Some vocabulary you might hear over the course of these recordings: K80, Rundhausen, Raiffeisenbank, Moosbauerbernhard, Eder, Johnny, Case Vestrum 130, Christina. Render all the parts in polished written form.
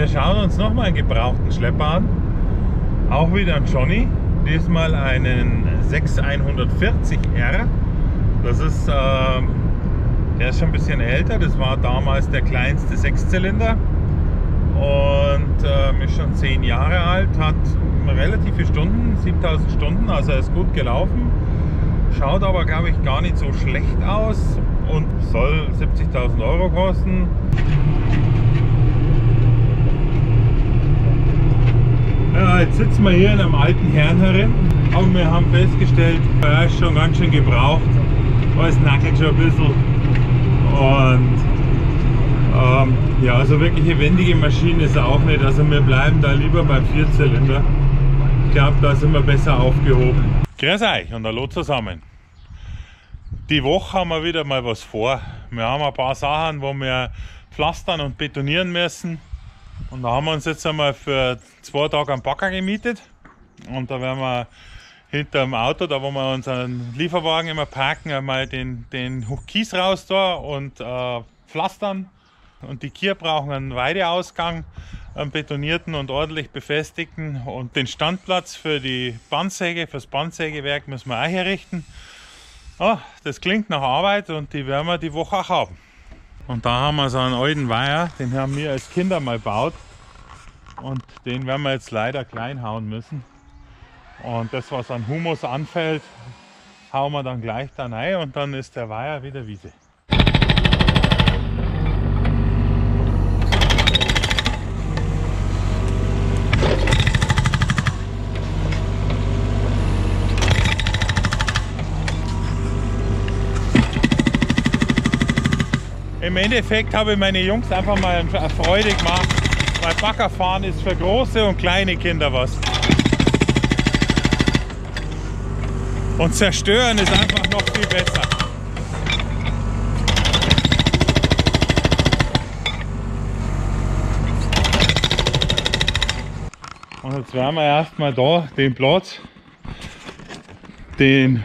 Wir schauen uns nochmal einen gebrauchten Schlepper an. Auch wieder ein Johnny. Diesmal einen 6140R. Das ist, der ist schon ein bisschen älter. Das war damals der kleinste Sechszylinder. Und ist schon 10 Jahre alt, hat relative Stunden, 7000 Stunden, also er ist gut gelaufen. Schaut aber, glaube ich, gar nicht so schlecht aus und soll 70.000 € kosten. Ja, jetzt sitzen wir hier in einem alten Herrenheim und wir haben festgestellt, er ist schon ganz schön gebraucht, es nackelt schon ein bisschen. Und ja, also wirklich eine wendige Maschine ist er auch nicht, also wir bleiben da lieber beim Vierzylinder. Ich glaube, da sind wir besser aufgehoben. Grüß euch und hallo zusammen. Die Woche haben wir wieder mal was vor. Wir haben ein paar Sachen, wo wir pflastern und betonieren müssen. Und da haben wir uns jetzt einmal für 2 Tage einen Bagger gemietet. Und da werden wir hinter dem Auto, da wo wir unseren Lieferwagen immer parken, einmal den Kies raus da und pflastern. Und die Kier brauchen einen Weideausgang, einen betonierten und ordentlich befestigten. Und den Standplatz für die Bandsäge, fürs Bandsägewerk müssen wir auch herrichten. Oh, das klingt nach Arbeit und die werden wir die Woche auch haben. Und da haben wir so einen alten Weiher, den haben wir als Kinder mal gebaut. Und den werden wir jetzt leider klein hauen müssen. Und das, was an Humus anfällt, hauen wir dann gleich da rein und dann ist der Weiher wieder Wiese. Im Endeffekt habe ich meine Jungs einfach mal eine Freude gemacht, weil Baggerfahren ist für große und kleine Kinder was. Und zerstören ist einfach noch viel besser. Und jetzt werden wir erstmal da den Platz, den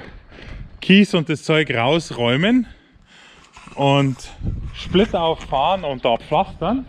Kies und das Zeug rausräumen und Splitter auffahren und da pflastern.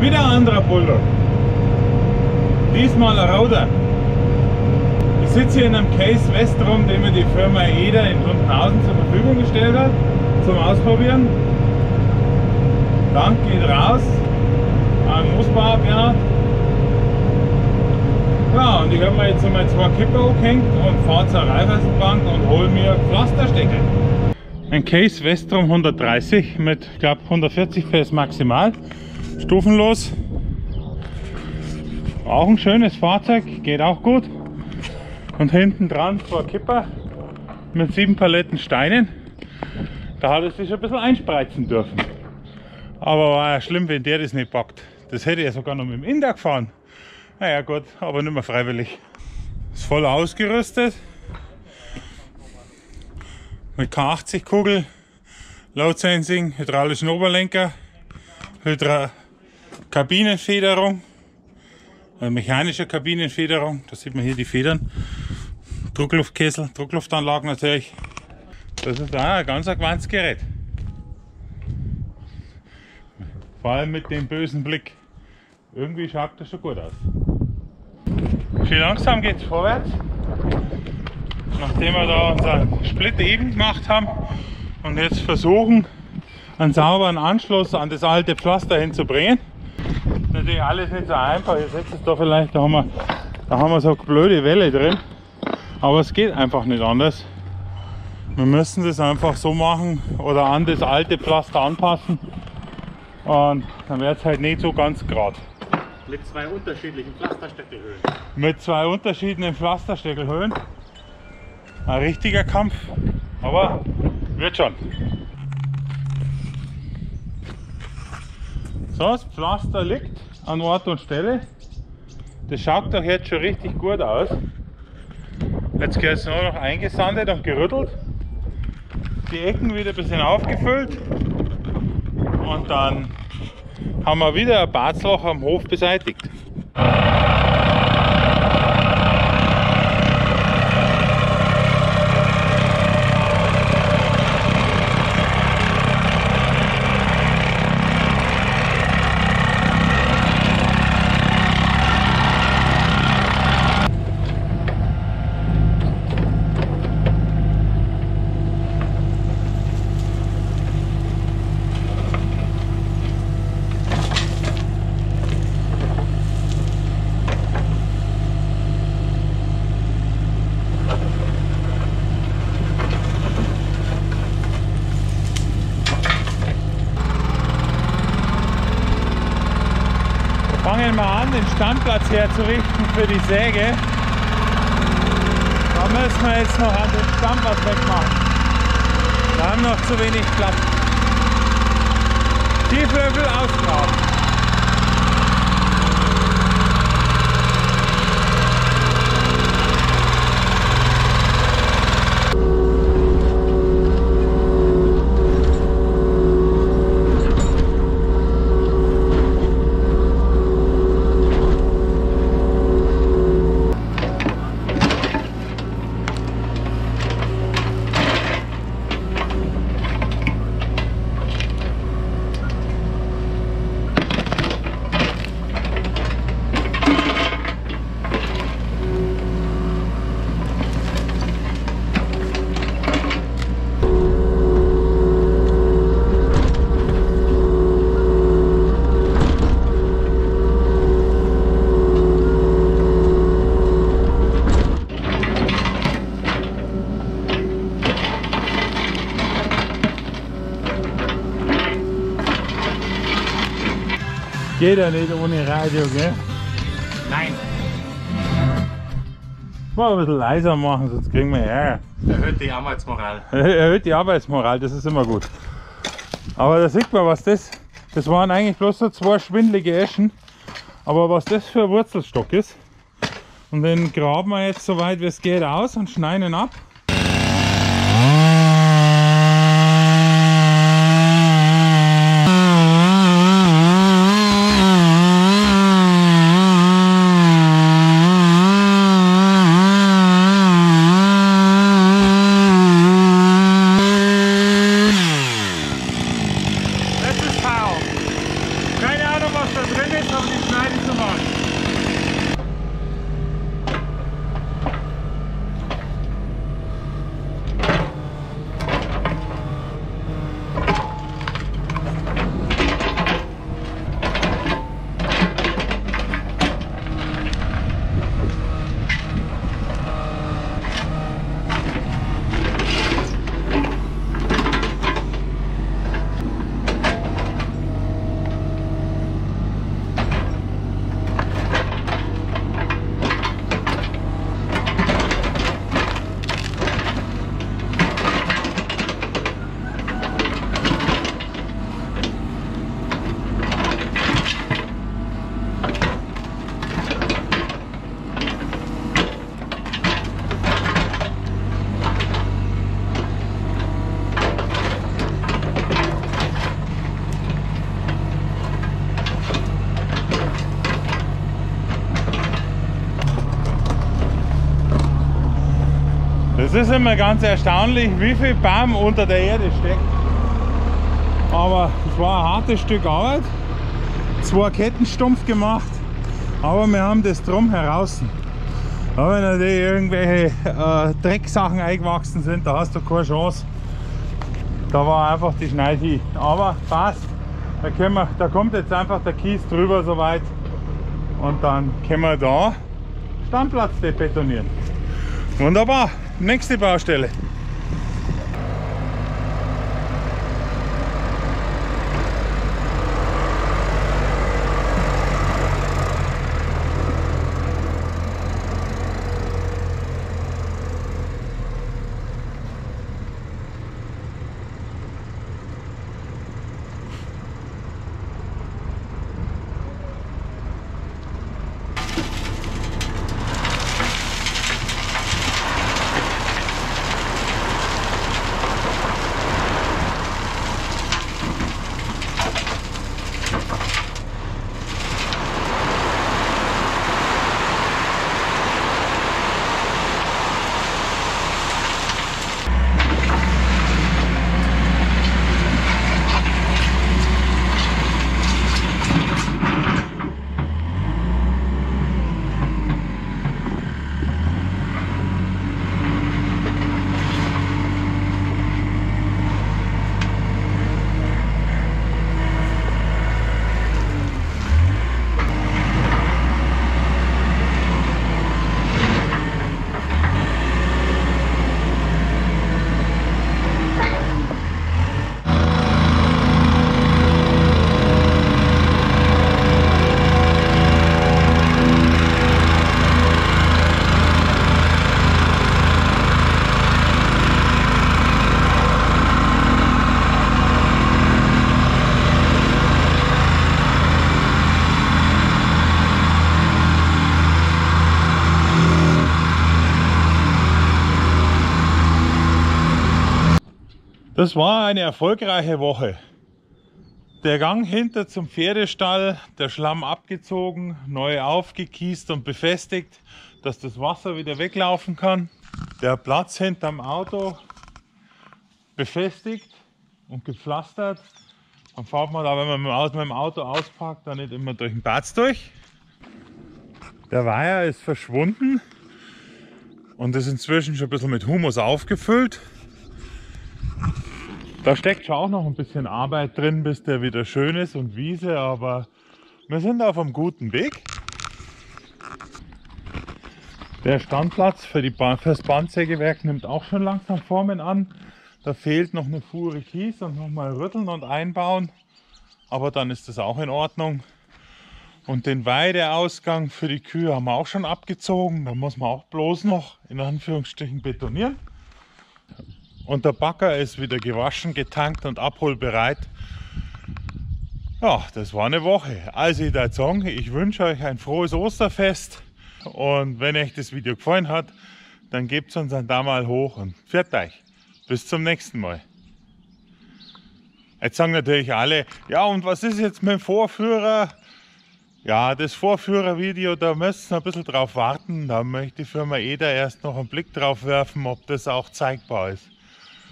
Wieder ein anderer Bulldog. Diesmal ein Roder. Ich sitze hier in einem Case Vestrum, den mir die Firma Eder in Rundhausen zur Verfügung gestellt hat, zum Ausprobieren. Dank geht raus an Moosbauerbernhard. Ja, und ich habe mir jetzt einmal 2 Kipper hochgehängt und fahre zur Raiffeisenbank und hole mir Pflasterstecker. Ein Case Vestrum 130 mit, ich glaube, 140 PS maximal. Stufenlos, auch ein schönes Fahrzeug, geht auch gut. Und hinten dran 2 Kipper mit 7 Paletten Steinen. Da hat es sich ein bisschen einspreizen dürfen. Aber war ja schlimm, wenn der das nicht packt. Das hätte er sogar noch mit dem Inder gefahren. Naja gut, aber nicht mehr freiwillig. Ist voll ausgerüstet. Mit K80 Kugel, Load Sensing, hydraulischen Oberlenker, Kabinenfederung, mechanische Kabinenfederung, da sieht man hier die Federn, Druckluftkessel, Druckluftanlagen natürlich. Das ist auch ein ganz gewandtes Gerät. Vor allem mit dem bösen Blick. Irgendwie schaut das schon gut aus. Schön langsam geht es vorwärts. Nachdem wir da unseren Split eben gemacht haben und jetzt versuchen, einen sauberen Anschluss an das alte Pflaster hinzubringen. Ist natürlich alles nicht so einfach. Ihr seht es da vielleicht, da haben wir so blöde Welle drin. Aber es geht einfach nicht anders. Wir müssen das einfach so machen oder an das alte Pflaster anpassen. Und dann wird es halt nicht so ganz gerade. Mit zwei unterschiedlichen Pflasterstöckelhöhen. Mit zwei unterschiedlichen Pflasterstöckelhöhen. Ein richtiger Kampf, aber wird schon. So, das Pflaster liegt an Ort und Stelle. Das schaut doch jetzt schon richtig gut aus. Jetzt gehört es nur noch eingesandet und gerüttelt. Die Ecken wieder ein bisschen aufgefüllt. Und dann haben wir wieder ein Barzloch am Hof beseitigt. Fangen wir an, den Standplatz herzurichten für die Säge. Da müssen wir jetzt noch an den Standplatz wegmachen. Wir haben noch zu wenig Platz. Tiefwürfel ausgraben. Geht ja nicht ohne Radio, gell? Nein! Mal ein bisschen leiser machen, sonst kriegen wir Ärger. Erhöht die Arbeitsmoral. Erhöht die Arbeitsmoral, das ist immer gut. Aber da sieht man, was das... Das waren eigentlich bloß so zwei schwindelige Eschen. Aber was das für ein Wurzelstock ist. Und den graben wir jetzt so weit wie es geht aus und schneiden ihn ab. Es ist immer ganz erstaunlich, wie viel Baum unter der Erde steckt. Aber es war ein hartes Stück Arbeit. zwei Kettenstumpf gemacht, aber wir haben das drum heraus. Ja, wenn natürlich irgendwelche Drecksachen eingewachsen sind, da hast du keine Chance. Da war einfach die Schneide. Aber passt, da, da kommt jetzt einfach der Kies drüber soweit und dann können wir da Standplatz betonieren. Wunderbar, nächste Baustelle. Das war eine erfolgreiche Woche. Der Gang hinter zum Pferdestall, der Schlamm abgezogen, neu aufgekiest und befestigt, dass das Wasser wieder weglaufen kann. Der Platz hinterm Auto befestigt und gepflastert. Dann fährt man da, wenn man mit dem Auto auspackt, dann nicht immer durch den Platz durch. Der Weiher ist verschwunden und ist inzwischen schon ein bisschen mit Humus aufgefüllt. Da steckt schon auch noch ein bisschen Arbeit drin, bis der wieder schön ist und Wiese, aber wir sind auf einem guten Weg. Der Standplatz für das Bandsägewerk nimmt auch schon langsam Formen an. Da fehlt noch eine Fuhre Kies und nochmal rütteln und einbauen, aber dann ist das auch in Ordnung. Und den Weideausgang für die Kühe haben wir auch schon abgezogen, da muss man auch bloß noch in Anführungsstrichen betonieren. Und der Bagger ist wieder gewaschen, getankt und abholbereit. Ja, das war eine Woche. Also ich würde sagen, ich wünsche euch ein frohes Osterfest. Und wenn euch das Video gefallen hat, dann gebt uns einen Daumen mal hoch und pfiat euch. Bis zum nächsten Mal. Jetzt sagen natürlich alle, ja und was ist jetzt mit dem Vorführer? Ja, das Vorführervideo, da müsst ihr ein bisschen drauf warten. Da möchte die Firma Eder erst noch einen Blick drauf werfen, ob das auch zeigbar ist.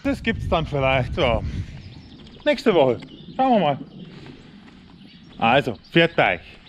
Das gibt es dann vielleicht so nächste Woche. Schauen wir mal. Also, pfiat euch.